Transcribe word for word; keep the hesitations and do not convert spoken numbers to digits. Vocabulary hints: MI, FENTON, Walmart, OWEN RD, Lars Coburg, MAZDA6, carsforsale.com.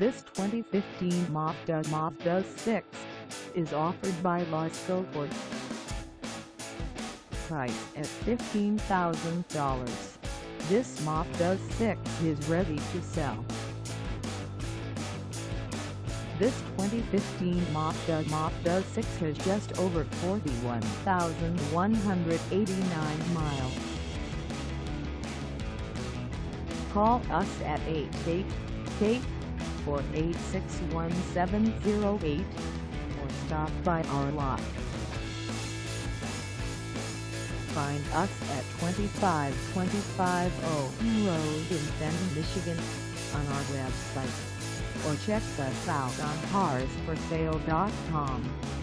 This twenty fifteen Mazda six is offered by Lars Coburg. Price at fifteen thousand dollars. This Mazda six is ready to sell. This twenty fifteen Mazda six has just over forty-one thousand one hundred eighty-nine miles. Call us at eight eight eight, four eight six, one seven zero eight or stop by our lot. Find us at twenty-five twenty-five Owen Road in Fenton, Michigan on our website, or check us out on cars for sale dot com.